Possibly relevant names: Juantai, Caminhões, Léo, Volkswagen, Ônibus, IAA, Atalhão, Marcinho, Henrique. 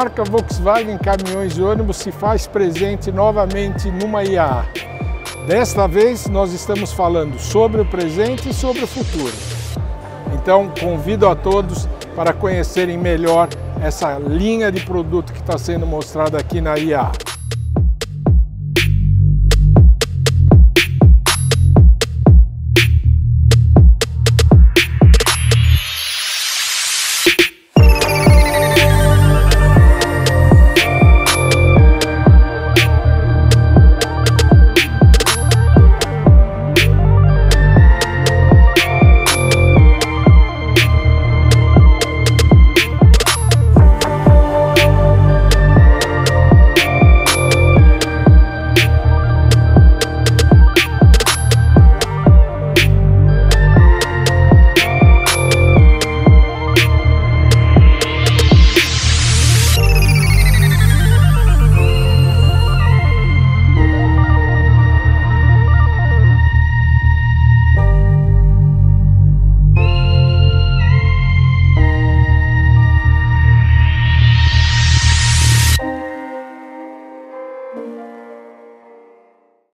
marca Volkswagen Caminhões e Ônibus se faz presente novamente numa IAA. Desta vez nós estamos falando sobre o presente e sobre o futuro. Então convido a todos para conhecerem melhor essa linha de produto que está sendo mostrada aqui na IAA.